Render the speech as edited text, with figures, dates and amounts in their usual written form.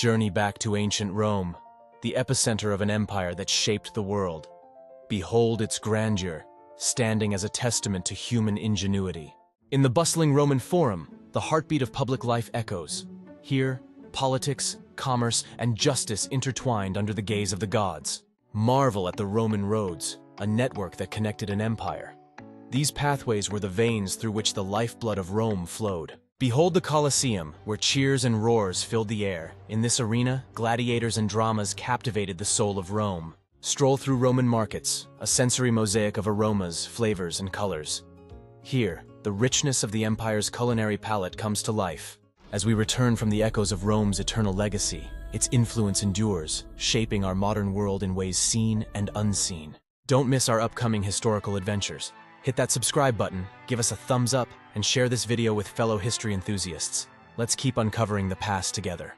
Journey back to ancient Rome, the epicenter of an empire that shaped the world. Behold its grandeur, standing as a testament to human ingenuity. In the bustling Roman Forum, the heartbeat of public life echoes. Here, politics, commerce, and justice intertwined under the gaze of the gods. Marvel at the Roman roads, a network that connected an empire. These pathways were the veins through which the lifeblood of Rome flowed. Behold the Colosseum, where cheers and roars filled the air. In this arena, gladiators and dramas captivated the soul of Rome. Stroll through Roman markets, a sensory mosaic of aromas, flavors, and colors. Here, the richness of the empire's culinary palette comes to life. As we return from the echoes of Rome's eternal legacy, its influence endures, shaping our modern world in ways seen and unseen. Don't miss our upcoming historical adventures. Hit that subscribe button, give us a thumbs up, and share this video with fellow history enthusiasts. Let's keep uncovering the past together.